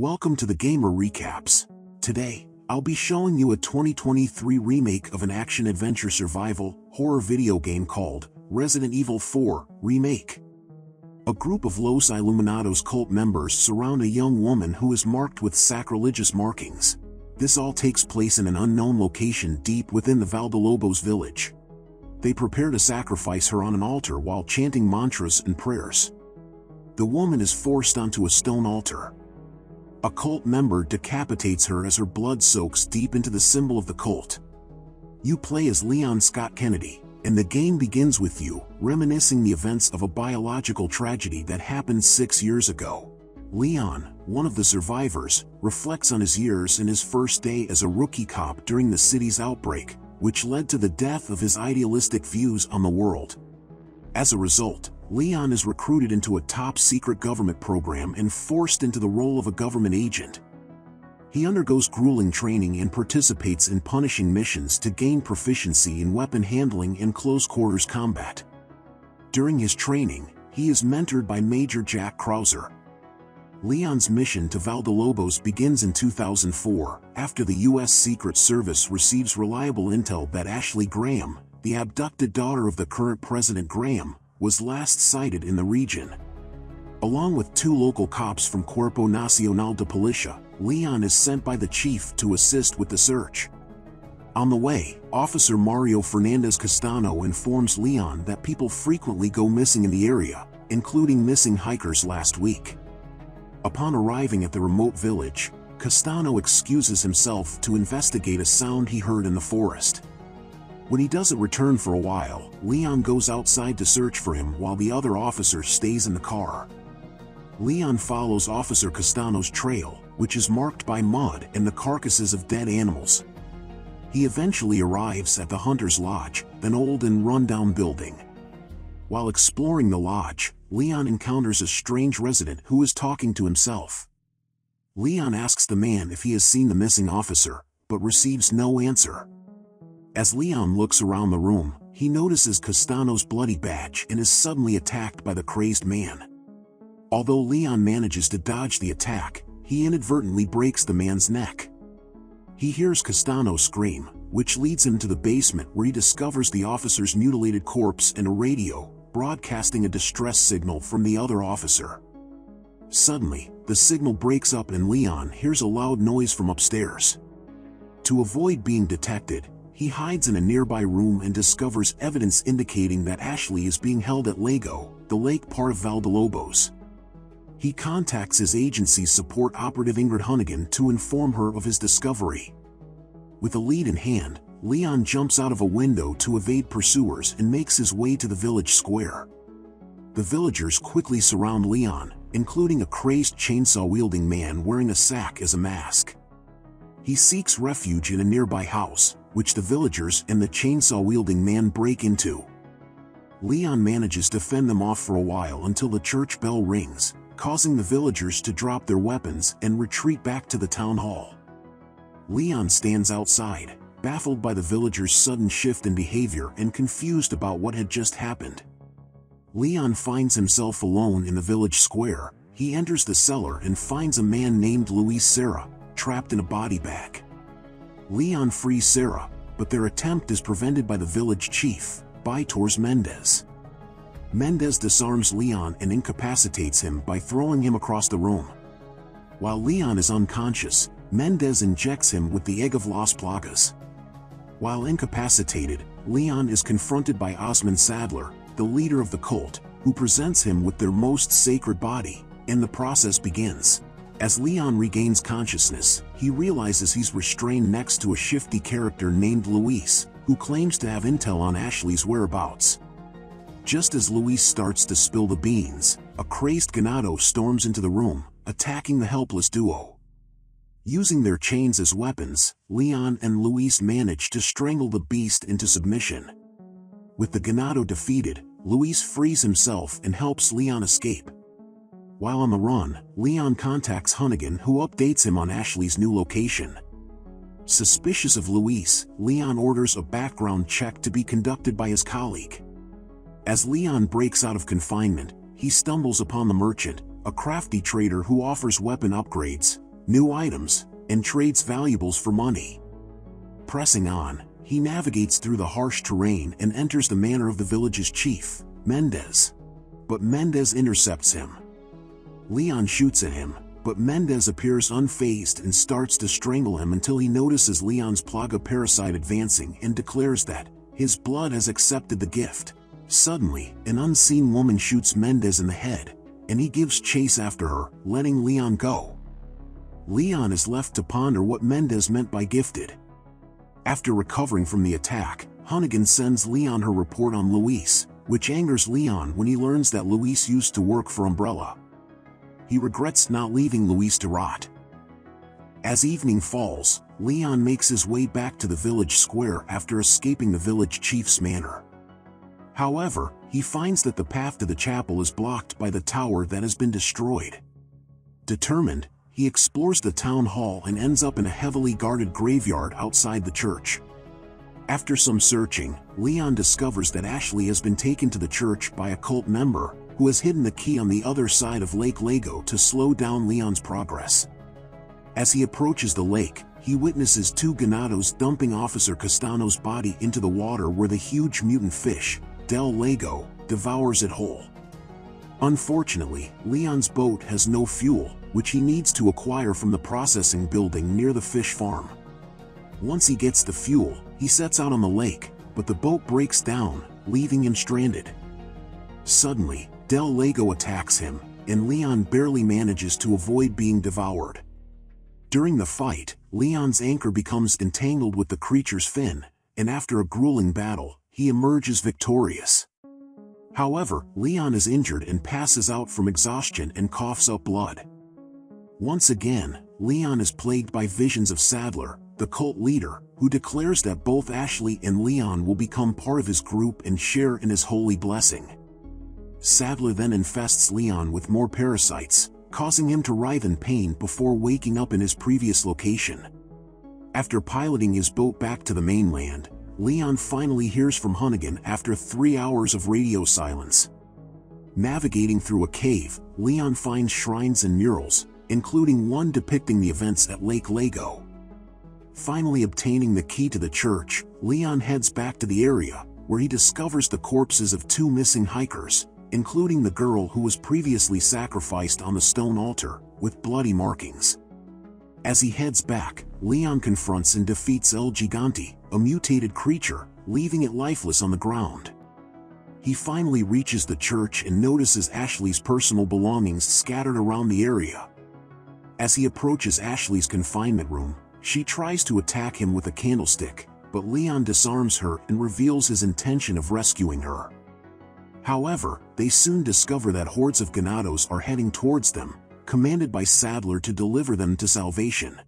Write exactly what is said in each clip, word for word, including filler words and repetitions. Welcome to the Gamer Recaps. Today, I'll be showing you a twenty twenty-three remake of an action-adventure survival horror video game called Resident Evil four Remake. A group of Los Illuminados cult members surround a young woman who is marked with sacrilegious markings. This all takes place in an unknown location deep within the Valdelobos village. They prepare to sacrifice her on an altar while chanting mantras and prayers. The woman is forced onto a stone altar. A cult member decapitates her as her blood soaks deep into the symbol of the cult. You play as Leon Scott Kennedy, and the game begins with you reminiscing the events of a biological tragedy that happened six years ago. Leon, one of the survivors, reflects on his years and his first day as a rookie cop during the city's outbreak, which led to the death of his idealistic views on the world. As a result, Leon is recruited into a top-secret government program and forced into the role of a government agent. He undergoes grueling training and participates in punishing missions to gain proficiency in weapon handling and close-quarters combat. During his training, he is mentored by Major Jack Krauser. Leon's mission to Valdelobos begins in two thousand four, after the U S Secret Service receives reliable intel that Ashley Graham, the abducted daughter of the current President Graham, was last sighted in the region. Along with two local cops from Cuerpo Nacional de Policía, Leon is sent by the chief to assist with the search. On the way, Officer Mario Fernandez Castano informs Leon that people frequently go missing in the area, including missing hikers last week. Upon arriving at the remote village, Castano excuses himself to investigate a sound he heard in the forest. When he doesn't return for a while, Leon goes outside to search for him while the other officer stays in the car. Leon follows Officer Castano's trail, which is marked by mud and the carcasses of dead animals. He eventually arrives at the Hunter's Lodge, an old and run-down building. While exploring the lodge, Leon encounters a strange resident who is talking to himself. Leon asks the man if he has seen the missing officer, but receives no answer. As Leon looks around the room, he notices Castano's bloody badge and is suddenly attacked by the crazed man. Although Leon manages to dodge the attack, he inadvertently breaks the man's neck. He hears Castano scream, which leads him to the basement where he discovers the officer's mutilated corpse and a radio, broadcasting a distress signal from the other officer. Suddenly, the signal breaks up and Leon hears a loud noise from upstairs. To avoid being detected, he hides in a nearby room and discovers evidence indicating that Ashley is being held at Lago, the lake part of Valdelobos. He contacts his agency's support operative Ingrid Hunnigan to inform her of his discovery. With a lead in hand, Leon jumps out of a window to evade pursuers and makes his way to the village square. The villagers quickly surround Leon, including a crazed chainsaw-wielding man wearing a sack as a mask. He seeks refuge in a nearby house, which the villagers and the chainsaw-wielding man break into. Leon manages to fend them off for a while until the church bell rings, causing the villagers to drop their weapons and retreat back to the town hall. Leon stands outside, baffled by the villagers' sudden shift in behavior and confused about what had just happened. Leon finds himself alone in the village square. He enters the cellar and finds a man named Luis Serra, trapped in a body bag. Leon frees Serra, but their attempt is prevented by the village chief, Bitores Mendez. Mendez disarms Leon and incapacitates him by throwing him across the room. While Leon is unconscious, Mendez injects him with the egg of Las Plagas. While incapacitated, Leon is confronted by Osmund Saddler, the leader of the cult, who presents him with their most sacred body, and the process begins. As Leon regains consciousness, he realizes he's restrained next to a shifty character named Luis, who claims to have intel on Ashley's whereabouts. Just as Luis starts to spill the beans, a crazed ganado storms into the room, attacking the helpless duo. Using their chains as weapons, Leon and Luis manage to strangle the beast into submission. With the ganado defeated, Luis frees himself and helps Leon escape. While on the run, Leon contacts Hunnigan, who updates him on Ashley's new location. Suspicious of Luis, Leon orders a background check to be conducted by his colleague. As Leon breaks out of confinement, he stumbles upon the merchant, a crafty trader who offers weapon upgrades, new items, and trades valuables for money. Pressing on, he navigates through the harsh terrain and enters the manor of the village's chief, Mendez. But Mendez intercepts him. Leon shoots at him, but Mendez appears unfazed and starts to strangle him until he notices Leon's plaga parasite advancing and declares that his blood has accepted the gift. Suddenly, an unseen woman shoots Mendez in the head, and he gives chase after her, letting Leon go. Leon is left to ponder what Mendez meant by gifted. After recovering from the attack, Hunnigan sends Leon her report on Luis, which angers Leon when he learns that Luis used to work for Umbrella. He regrets not leaving Luis to rot. As evening falls, Leon makes his way back to the village square after escaping the village chief's manor. However, he finds that the path to the chapel is blocked by the tower that has been destroyed. Determined, he explores the town hall and ends up in a heavily guarded graveyard outside the church. After some searching, Leon discovers that Ashley has been taken to the church by a cult member, who has hidden the key on the other side of Lake Lago to slow down Leon's progress. As he approaches the lake, he witnesses two ganados dumping Officer Castano's body into the water where the huge mutant fish, Del Lago, devours it whole. Unfortunately, Leon's boat has no fuel, which he needs to acquire from the processing building near the fish farm. Once he gets the fuel, he sets out on the lake, but the boat breaks down, leaving him stranded. Suddenly, Del Lago attacks him, and Leon barely manages to avoid being devoured. During the fight, Leon's anchor becomes entangled with the creature's fin, and after a grueling battle, he emerges victorious. However, Leon is injured and passes out from exhaustion and coughs up blood. Once again, Leon is plagued by visions of Saddler, the cult leader, who declares that both Ashley and Leon will become part of his group and share in his holy blessing. Saddler then infests Leon with more parasites, causing him to writhe in pain before waking up in his previous location. After piloting his boat back to the mainland, Leon finally hears from Hunnigan after three hours of radio silence. Navigating through a cave, Leon finds shrines and murals, including one depicting the events at Lake Lago. Finally obtaining the key to the church, Leon heads back to the area, where he discovers the corpses of two missing hikers, including the girl who was previously sacrificed on the stone altar, with bloody markings. As he heads back, Leon confronts and defeats El Gigante, a mutated creature, leaving it lifeless on the ground. He finally reaches the church and notices Ashley's personal belongings scattered around the area. As he approaches Ashley's confinement room, she tries to attack him with a candlestick, but Leon disarms her and reveals his intention of rescuing her. However, they soon discover that hordes of ganados are heading towards them, commanded by Saddler to deliver them to salvation.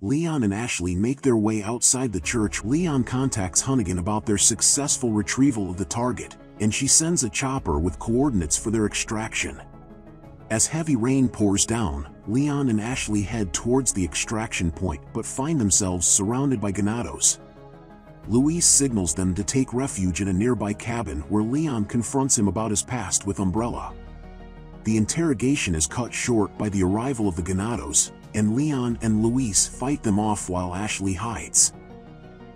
Leon and Ashley make their way outside the church. Leon contacts Hunnigan about their successful retrieval of the target, and she sends a chopper with coordinates for their extraction. As heavy rain pours down, Leon and Ashley head towards the extraction point but find themselves surrounded by ganados. Luis signals them to take refuge in a nearby cabin where Leon confronts him about his past with Umbrella. The interrogation is cut short by the arrival of the ganados, and Leon and Luis fight them off while Ashley hides.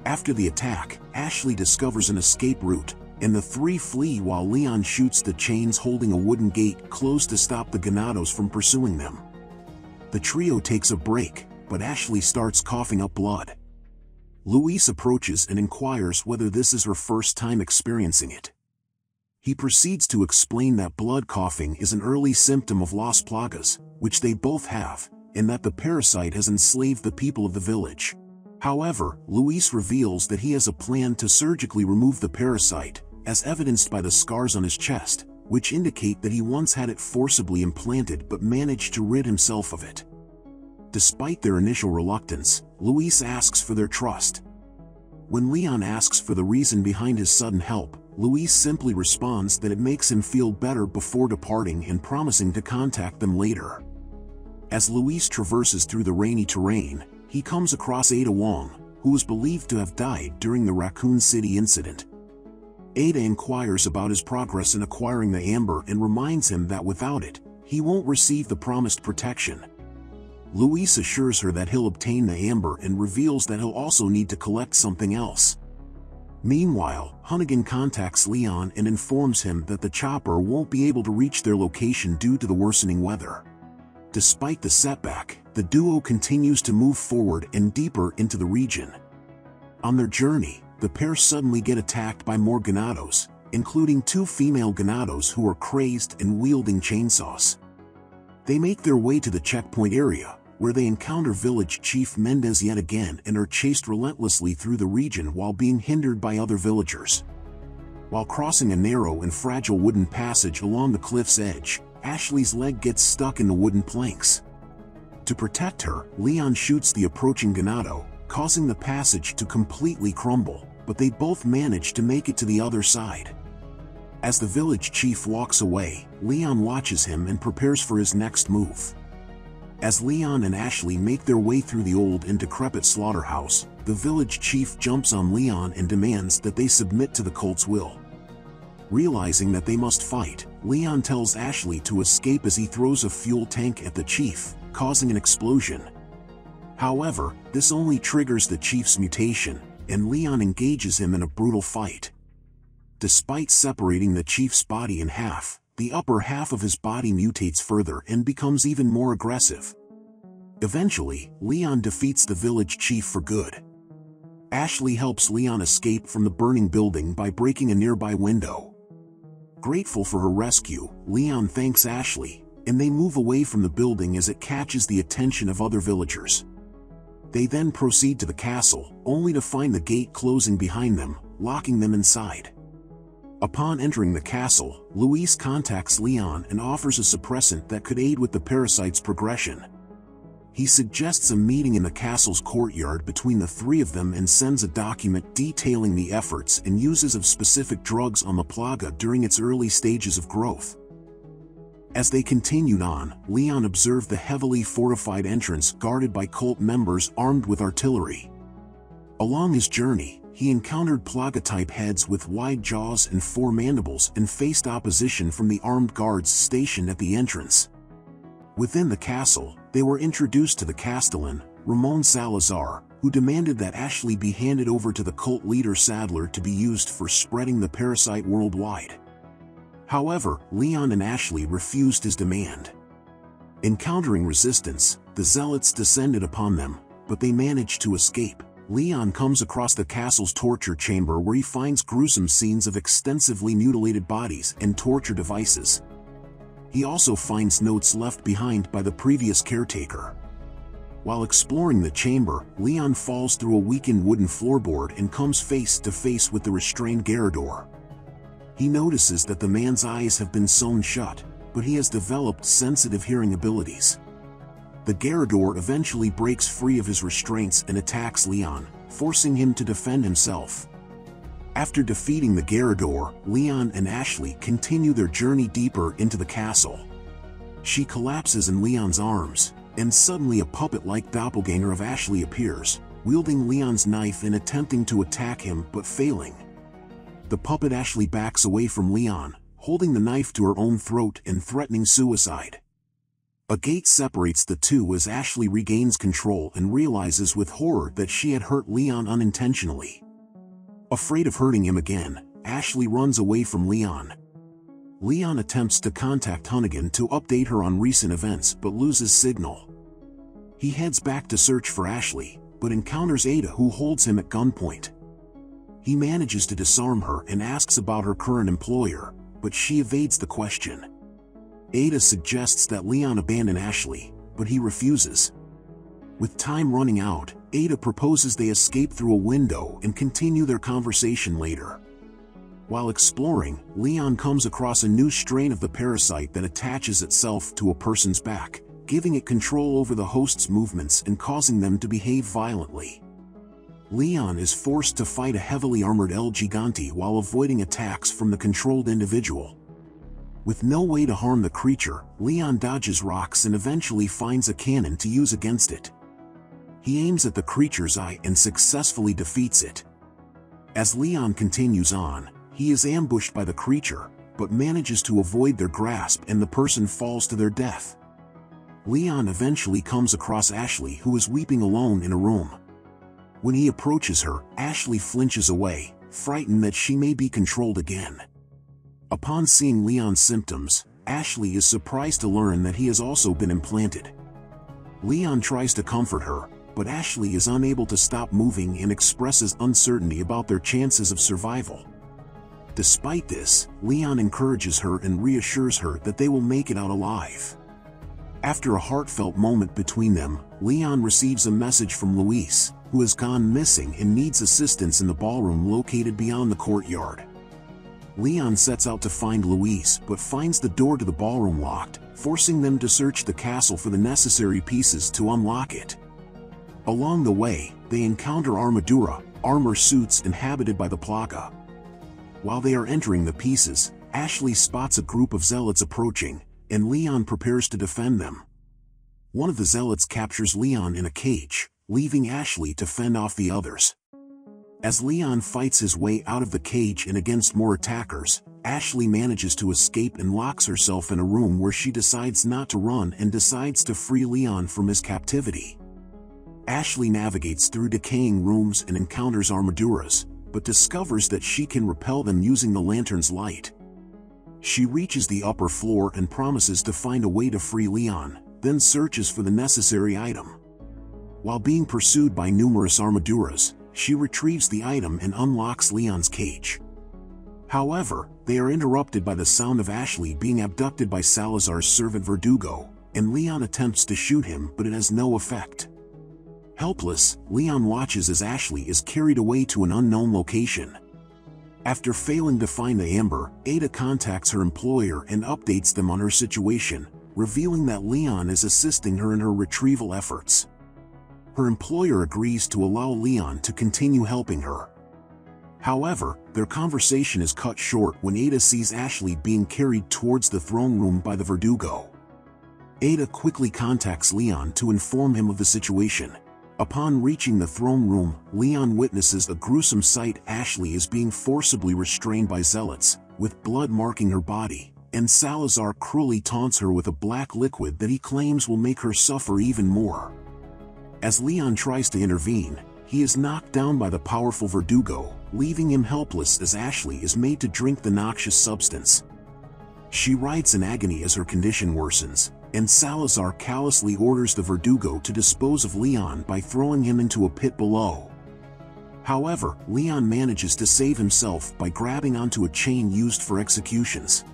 After the attack, Ashley discovers an escape route, and the three flee while Leon shoots the chains holding a wooden gate closed to stop the ganados from pursuing them. The trio takes a break, but Ashley starts coughing up blood. Luis approaches and inquires whether this is her first time experiencing it. He proceeds to explain that blood coughing is an early symptom of Las Plagas, which they both have, and that the parasite has enslaved the people of the village. However, Luis reveals that he has a plan to surgically remove the parasite, as evidenced by the scars on his chest, which indicate that he once had it forcibly implanted but managed to rid himself of it. Despite their initial reluctance, Luis asks for their trust. When Leon asks for the reason behind his sudden help, Luis simply responds that it makes him feel better before departing and promising to contact them later. As Luis traverses through the rainy terrain, he comes across Ada Wong, who is believed to have died during the Raccoon City incident. Ada inquires about his progress in acquiring the amber and reminds him that without it, he won't receive the promised protection. Luis assures her that he'll obtain the amber and reveals that he'll also need to collect something else. Meanwhile, Hunnigan contacts Leon and informs him that the chopper won't be able to reach their location due to the worsening weather. Despite the setback, the duo continues to move forward and deeper into the region. On their journey, the pair suddenly get attacked by more ganados, including two female ganados who are crazed and wielding chainsaws. They make their way to the checkpoint area, where they encounter village chief Mendez yet again and are chased relentlessly through the region while being hindered by other villagers. While crossing a narrow and fragile wooden passage along the cliff's edge, Ashley's leg gets stuck in the wooden planks. To protect her, Leon shoots the approaching ganado, causing the passage to completely crumble, but they both manage to make it to the other side. As the village chief walks away, Leon watches him and prepares for his next move. As Leon and Ashley make their way through the old and decrepit slaughterhouse, the village chief jumps on Leon and demands that they submit to the cult's will. Realizing that they must fight, Leon tells Ashley to escape as he throws a fuel tank at the chief, causing an explosion. However, this only triggers the chief's mutation, and Leon engages him in a brutal fight. Despite separating the chief's body in half, the upper half of his body mutates further and becomes even more aggressive. Eventually, Leon defeats the village chief for good. Ashley helps Leon escape from the burning building by breaking a nearby window. Grateful for her rescue, Leon thanks Ashley, and they move away from the building as it catches the attention of other villagers. They then proceed to the castle, only to find the gate closing behind them, locking them inside. Upon entering the castle, Luis contacts Leon and offers a suppressant that could aid with the parasite's progression. He suggests a meeting in the castle's courtyard between the three of them and sends a document detailing the efforts and uses of specific drugs on the plaga during its early stages of growth. As they continued on, Leon observed the heavily fortified entrance guarded by cult members armed with artillery. Along his journey, he encountered plaga-type heads with wide jaws and four mandibles and faced opposition from the armed guards stationed at the entrance. Within the castle, they were introduced to the Castellan, Ramon Salazar, who demanded that Ashley be handed over to the cult leader Saddler to be used for spreading the parasite worldwide. However, Leon and Ashley refused his demand. Encountering resistance, the zealots descended upon them, but they managed to escape. Leon comes across the castle's torture chamber where he finds gruesome scenes of extensively mutilated bodies and torture devices. He also finds notes left behind by the previous caretaker. While exploring the chamber, Leon falls through a weakened wooden floorboard and comes face to face with the restrained Garrador. He notices that the man's eyes have been sewn shut, but he has developed sensitive hearing abilities. The Garrador eventually breaks free of his restraints and attacks Leon, forcing him to defend himself. After defeating the Garrador, Leon and Ashley continue their journey deeper into the castle. She collapses in Leon's arms, and suddenly a puppet-like doppelganger of Ashley appears, wielding Leon's knife and attempting to attack him but failing. The puppet Ashley backs away from Leon, holding the knife to her own throat and threatening suicide. A gate separates the two as Ashley regains control and realizes with horror that she had hurt Leon unintentionally. Afraid of hurting him again, Ashley runs away from Leon. Leon attempts to contact Hunnigan to update her on recent events but loses signal. He heads back to search for Ashley, but encounters Ada who holds him at gunpoint. He manages to disarm her and asks about her current employer, but she evades the question. Ada suggests that Leon abandon Ashley, but he refuses. With time running out, Ada proposes they escape through a window and continue their conversation later. While exploring, Leon comes across a new strain of the parasite that attaches itself to a person's back, giving it control over the host's movements and causing them to behave violently. Leon is forced to fight a heavily armored El Gigante while avoiding attacks from the controlled individual. With no way to harm the creature, Leon dodges rocks and eventually finds a cannon to use against it. He aims at the creature's eye and successfully defeats it. As Leon continues on, he is ambushed by the creature, but manages to avoid their grasp and the person falls to their death. Leon eventually comes across Ashley, who is weeping alone in a room. When he approaches her, Ashley flinches away, frightened that she may be controlled again. Upon seeing Leon's symptoms, Ashley is surprised to learn that he has also been implanted. Leon tries to comfort her, but Ashley is unable to stop moving and expresses uncertainty about their chances of survival. Despite this, Leon encourages her and reassures her that they will make it out alive. After a heartfelt moment between them, Leon receives a message from Luis, who has gone missing and needs assistance in the ballroom located beyond the courtyard. Leon sets out to find Luis but finds the door to the ballroom locked, forcing them to search the castle for the necessary pieces to unlock it. Along the way, they encounter armadura, armor suits inhabited by the Plaga. While they are entering the pieces, Ashley spots a group of zealots approaching, and Leon prepares to defend them. One of the zealots captures Leon in a cage, leaving Ashley to fend off the others. As Leon fights his way out of the cage and against more attackers, Ashley manages to escape and locks herself in a room where she decides not to run and decides to free Leon from his captivity. Ashley navigates through decaying rooms and encounters armaduras, but discovers that she can repel them using the lantern's light. She reaches the upper floor and promises to find a way to free Leon, then searches for the necessary item. While being pursued by numerous armaduras, she retrieves the item and unlocks Leon's cage. However, they are interrupted by the sound of Ashley being abducted by Salazar's servant Verdugo, and Leon attempts to shoot him, but it has no effect. Helpless, Leon watches as Ashley is carried away to an unknown location. After failing to find the amber, Ada contacts her employer and updates them on her situation, revealing that Leon is assisting her in her retrieval efforts. Her employer agrees to allow Leon to continue helping her. However, their conversation is cut short when Ada sees Ashley being carried towards the throne room by the Verdugo. Ada quickly contacts Leon to inform him of the situation. Upon reaching the throne room, Leon witnesses a gruesome sight. Ashley is being forcibly restrained by zealots, with blood marking her body, and Salazar cruelly taunts her with a black liquid that he claims will make her suffer even more. As Leon tries to intervene, he is knocked down by the powerful Verdugo, leaving him helpless as Ashley is made to drink the noxious substance. She writes in agony as her condition worsens, and Salazar callously orders the Verdugo to dispose of Leon by throwing him into a pit below. However, Leon manages to save himself by grabbing onto a chain used for executions.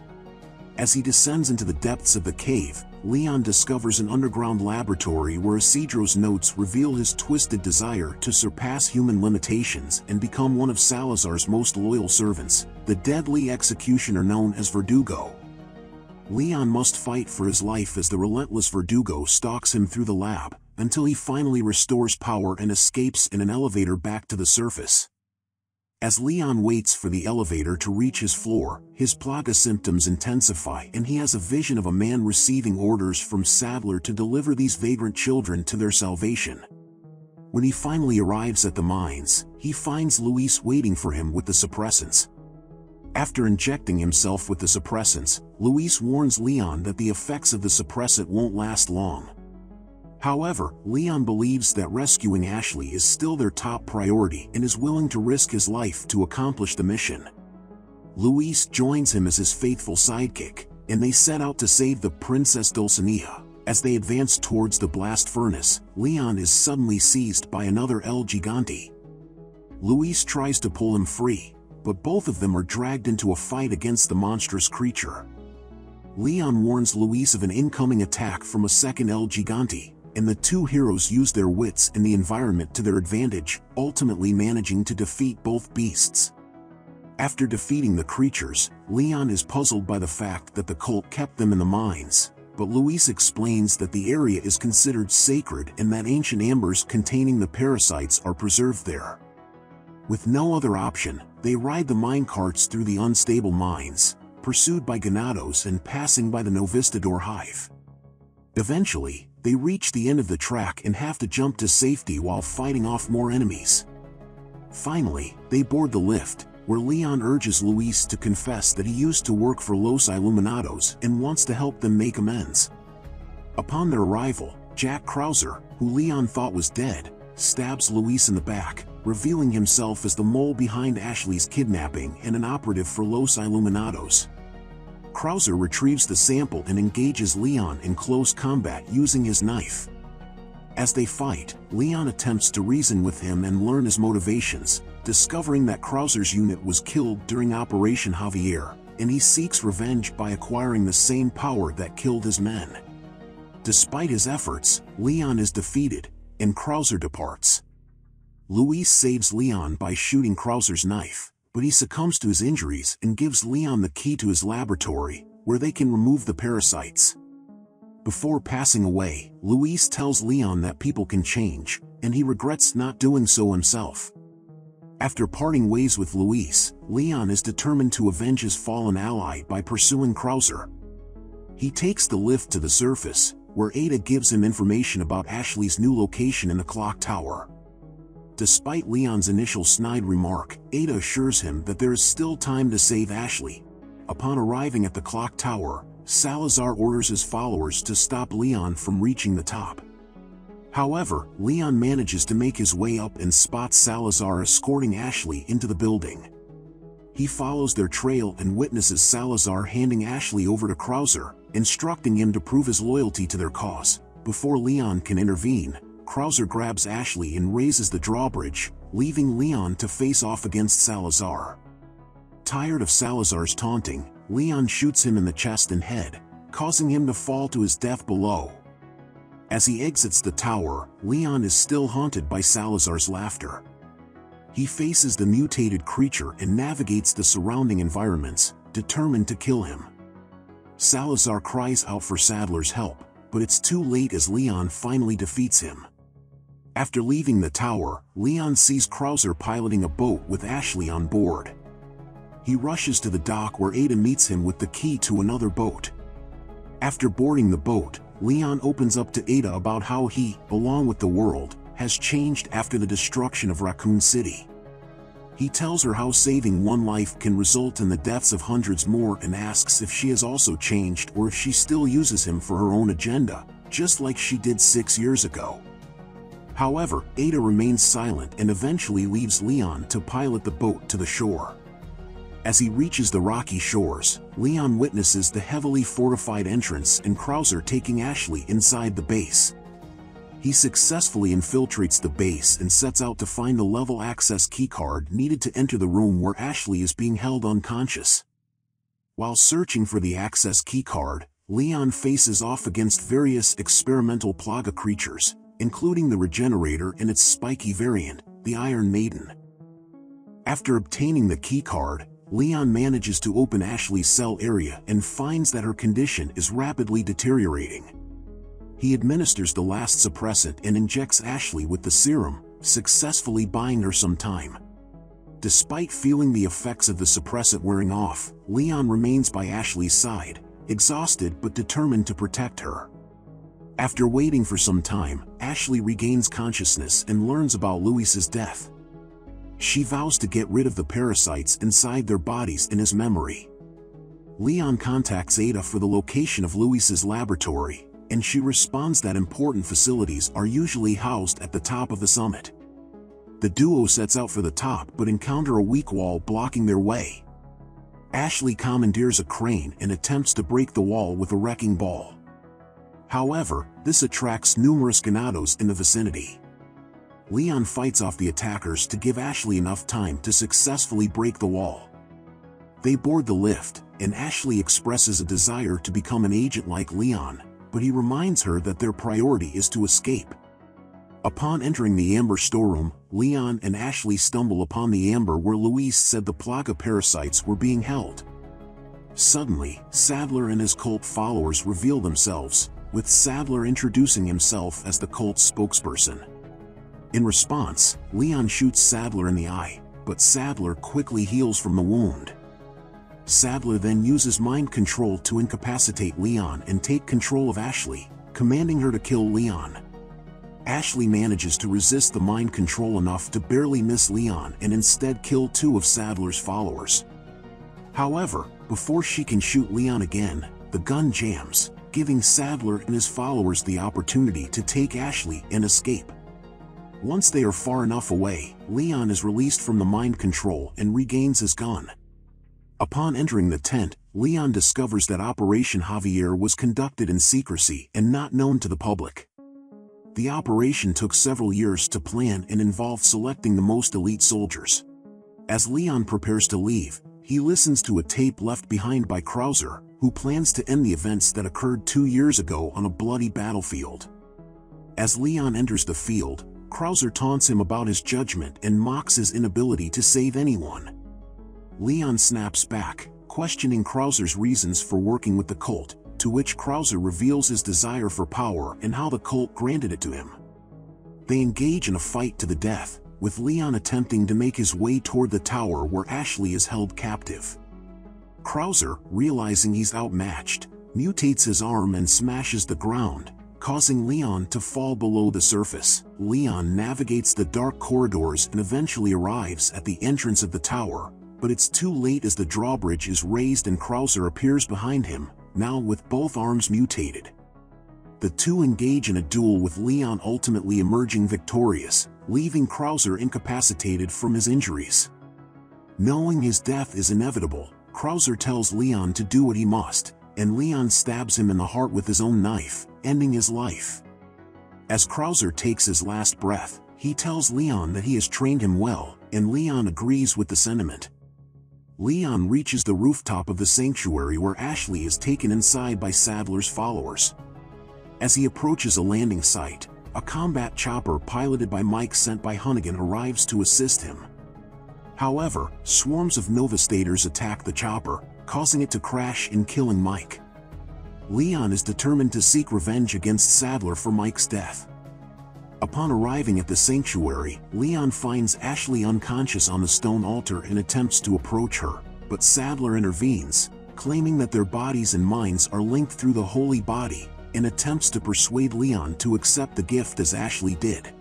As he descends into the depths of the cave, Leon discovers an underground laboratory where Isidro's notes reveal his twisted desire to surpass human limitations and become one of Salazar's most loyal servants, the deadly executioner known as Verdugo. Leon must fight for his life as the relentless Verdugo stalks him through the lab, until he finally restores power and escapes in an elevator back to the surface. As Leon waits for the elevator to reach his floor, his Plaga symptoms intensify and he has a vision of a man receiving orders from Saddler to deliver these vagrant children to their salvation. When he finally arrives at the mines, he finds Luis waiting for him with the suppressants. After injecting himself with the suppressants, Luis warns Leon that the effects of the suppressant won't last long. However, Leon believes that rescuing Ashley is still their top priority and is willing to risk his life to accomplish the mission. Luis joins him as his faithful sidekick, and they set out to save the Princess Dulcinea. As they advance towards the blast furnace, Leon is suddenly seized by another El Gigante. Luis tries to pull him free, but both of them are dragged into a fight against the monstrous creature. Leon warns Luis of an incoming attack from a second El Gigante, and the two heroes use their wits and the environment to their advantage, ultimately managing to defeat both beasts. After defeating the creatures, Leon is puzzled by the fact that the cult kept them in the mines, but Luis explains that the area is considered sacred and that ancient ambers containing the parasites are preserved there. With no other option, they ride the minecarts through the unstable mines, pursued by Ganados and passing by the Novistador hive. Eventually, they reach the end of the track and have to jump to safety while fighting off more enemies. Finally, they board the lift, where Leon urges Luis to confess that he used to work for Los Illuminados and wants to help them make amends. Upon their arrival, Jack Krauser, who Leon thought was dead, stabs Luis in the back, revealing himself as the mole behind Ashley's kidnapping and an operative for Los Illuminados. Krauser retrieves the sample and engages Leon in close combat using his knife. As they fight, Leon attempts to reason with him and learn his motivations, discovering that Krauser's unit was killed during Operation Javier, and he seeks revenge by acquiring the same power that killed his men. Despite his efforts, Leon is defeated, and Krauser departs. Luis saves Leon by shooting Krauser's knife, but he succumbs to his injuries and gives Leon the key to his laboratory, where they can remove the parasites. Before passing away, Luis tells Leon that people can change, and he regrets not doing so himself. After parting ways with Luis, Leon is determined to avenge his fallen ally by pursuing Krauser. He takes the lift to the surface, where Ada gives him information about Ashley's new location in the clock tower. Despite Leon's initial snide remark, Ada assures him that there is still time to save Ashley. Upon arriving at the clock tower, Salazar orders his followers to stop Leon from reaching the top. However, Leon manages to make his way up and spots Salazar escorting Ashley into the building. He follows their trail and witnesses Salazar handing Ashley over to Krauser, instructing him to prove his loyalty to their cause. Before Leon can intervene, Krauser grabs Ashley and raises the drawbridge, leaving Leon to face off against Salazar. Tired of Salazar's taunting, Leon shoots him in the chest and head, causing him to fall to his death below. As he exits the tower, Leon is still haunted by Salazar's laughter. He faces the mutated creature and navigates the surrounding environments, determined to kill him. Salazar cries out for Saddler's help, but it's too late as Leon finally defeats him. After leaving the tower, Leon sees Krauser piloting a boat with Ashley on board. He rushes to the dock where Ada meets him with the key to another boat. After boarding the boat, Leon opens up to Ada about how he, along with the world, has changed after the destruction of Raccoon City. He tells her how saving one life can result in the deaths of hundreds more and asks if she has also changed or if she still uses him for her own agenda, just like she did six years ago. However, Ada remains silent and eventually leaves Leon to pilot the boat to the shore. As he reaches the rocky shores, Leon witnesses the heavily fortified entrance and Krauser taking Ashley inside the base. He successfully infiltrates the base and sets out to find the level access keycard needed to enter the room where Ashley is being held unconscious. While searching for the access keycard, Leon faces off against various experimental Plaga creatures, including the Regenerator and its spiky variant, the Iron Maiden. After obtaining the keycard, Leon manages to open Ashley's cell area and finds that her condition is rapidly deteriorating. He administers the last suppressant and injects Ashley with the serum, successfully buying her some time. Despite feeling the effects of the suppressant wearing off, Leon remains by Ashley's side, exhausted but determined to protect her. After waiting for some time, Ashley regains consciousness and learns about Luis's death. She vows to get rid of the parasites inside their bodies in his memory. Leon contacts Ada for the location of Luis's laboratory, and she responds that important facilities are usually housed at the top of the summit. The duo sets out for the top but encounter a weak wall blocking their way. Ashley commandeers a crane and attempts to break the wall with a wrecking ball. However, this attracts numerous ganados in the vicinity. Leon fights off the attackers to give Ashley enough time to successfully break the wall. They board the lift, and Ashley expresses a desire to become an agent like Leon, but he reminds her that their priority is to escape. Upon entering the Amber storeroom, Leon and Ashley stumble upon the Amber where Luis said the Plaga parasites were being held. Suddenly, Saddler and his cult followers reveal themselves, with Saddler introducing himself as the cult's spokesperson. In response, Leon shoots Saddler in the eye, but Saddler quickly heals from the wound. Saddler then uses mind control to incapacitate Leon and take control of Ashley, commanding her to kill Leon. Ashley manages to resist the mind control enough to barely miss Leon and instead kill two of Saddler's followers. However, before she can shoot Leon again, the gun jams, giving Saddler and his followers the opportunity to take Ashley and escape. Once they are far enough away, Leon is released from the mind control and regains his gun. Upon entering the tent, Leon discovers that Operation Javier was conducted in secrecy and not known to the public. The operation took several years to plan and involved selecting the most elite soldiers. As Leon prepares to leave, he listens to a tape left behind by Krauser, who plans to end the events that occurred two years ago on a bloody battlefield. As Leon enters the field, Krauser taunts him about his judgment and mocks his inability to save anyone. Leon snaps back, questioning Krauser's reasons for working with the cult, to which Krauser reveals his desire for power and how the cult granted it to him. They engage in a fight to the death, with Leon attempting to make his way toward the tower where Ashley is held captive. Krauser, realizing he's outmatched, mutates his arm and smashes the ground, causing Leon to fall below the surface. Leon navigates the dark corridors and eventually arrives at the entrance of the tower, but it's too late as the drawbridge is raised and Krauser appears behind him, now with both arms mutated. The two engage in a duel, with Leon ultimately emerging victorious, leaving Krauser incapacitated from his injuries. Knowing his death is inevitable, Krauser tells Leon to do what he must, and Leon stabs him in the heart with his own knife, ending his life. As Krauser takes his last breath, he tells Leon that he has trained him well, and Leon agrees with the sentiment. Leon reaches the rooftop of the sanctuary where Ashley is taken inside by Saddler's followers. As he approaches a landing site, a combat chopper piloted by Mike sent by Hunnigan arrives to assist him. However, swarms of Novistators attack the chopper, causing it to crash and killing Mike. Leon is determined to seek revenge against Saddler for Mike's death. Upon arriving at the sanctuary, Leon finds Ashley unconscious on the stone altar and attempts to approach her, but Saddler intervenes, claiming that their bodies and minds are linked through the holy body, and attempts to persuade Leon to accept the gift as Ashley did.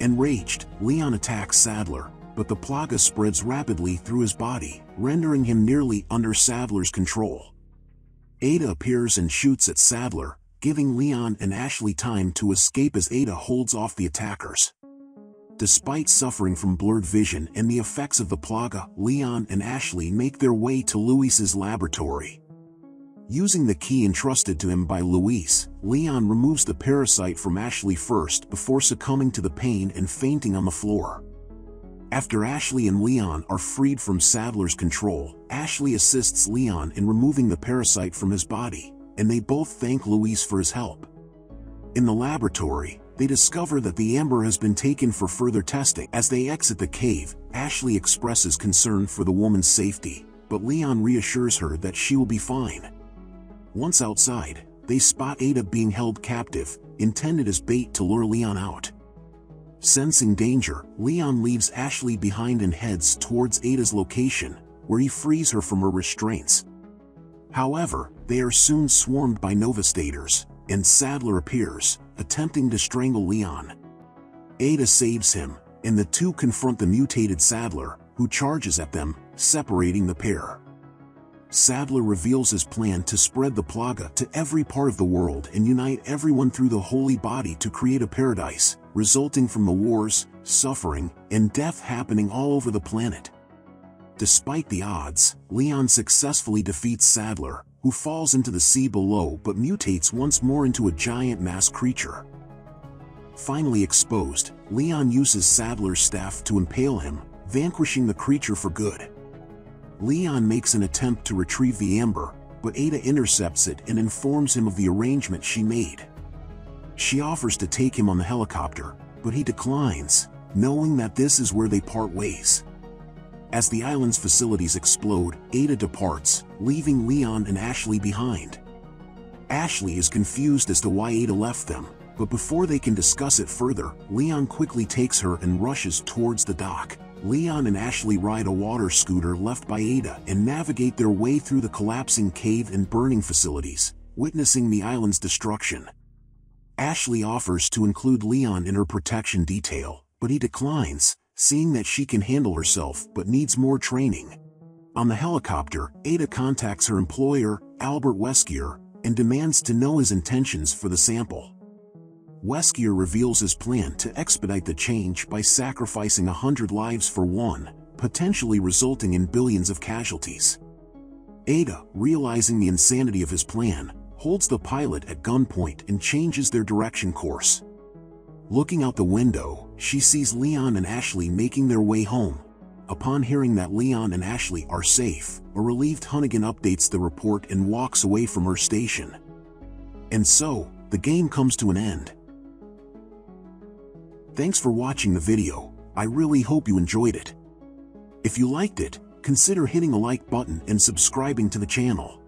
Enraged, Leon attacks Saddler, but the Plaga spreads rapidly through his body, rendering him nearly under Saddler's control. Ada appears and shoots at Saddler, giving Leon and Ashley time to escape as Ada holds off the attackers. Despite suffering from blurred vision and the effects of the Plaga, Leon and Ashley make their way to Luis's laboratory. Using the key entrusted to him by Luis, Leon removes the parasite from Ashley first before succumbing to the pain and fainting on the floor. After Ashley and Leon are freed from Saddler's control, Ashley assists Leon in removing the parasite from his body, and they both thank Luis for his help. In the laboratory, they discover that the amber has been taken for further testing. As they exit the cave, Ashley expresses concern for the woman's safety, but Leon reassures her that she will be fine. Once outside, they spot Ada being held captive, intended as bait to lure Leon out. Sensing danger, Leon leaves Ashley behind and heads towards Ada's location, where he frees her from her restraints. However, they are soon swarmed by Novistators, and Saddler appears, attempting to strangle Leon. Ada saves him, and the two confront the mutated Saddler, who charges at them, separating the pair. Saddler reveals his plan to spread the Plaga to every part of the world and unite everyone through the holy body to create a paradise, resulting from the wars, suffering, and death happening all over the planet. Despite the odds, Leon successfully defeats Saddler, who falls into the sea below but mutates once more into a giant mass creature. Finally exposed, Leon uses Saddler's staff to impale him, vanquishing the creature for good. Leon makes an attempt to retrieve the amber, but Ada intercepts it and informs him of the arrangement she made. She offers to take him on the helicopter, but he declines, knowing that this is where they part ways. As the island's facilities explode, Ada departs, leaving Leon and Ashley behind. Ashley is confused as to why Ada left them, but before they can discuss it further, Leon quickly takes her and rushes towards the dock. Leon and Ashley ride a water scooter left by Ada and navigate their way through the collapsing cave and burning facilities, witnessing the island's destruction. Ashley offers to include Leon in her protection detail, but he declines, seeing that she can handle herself but needs more training. On the helicopter, Ada contacts her employer, Albert Wesker, and demands to know his intentions for the sample. Wesker reveals his plan to expedite the change by sacrificing a hundred lives for one, potentially resulting in billions of casualties. Ada, realizing the insanity of his plan, holds the pilot at gunpoint and changes their direction course. Looking out the window, she sees Leon and Ashley making their way home. Upon hearing that Leon and Ashley are safe, a relieved Hunnigan updates the report and walks away from her station. And so, the game comes to an end. Thanks for watching the video. I really hope you enjoyed it. If you liked it, consider hitting the like button and subscribing to the channel.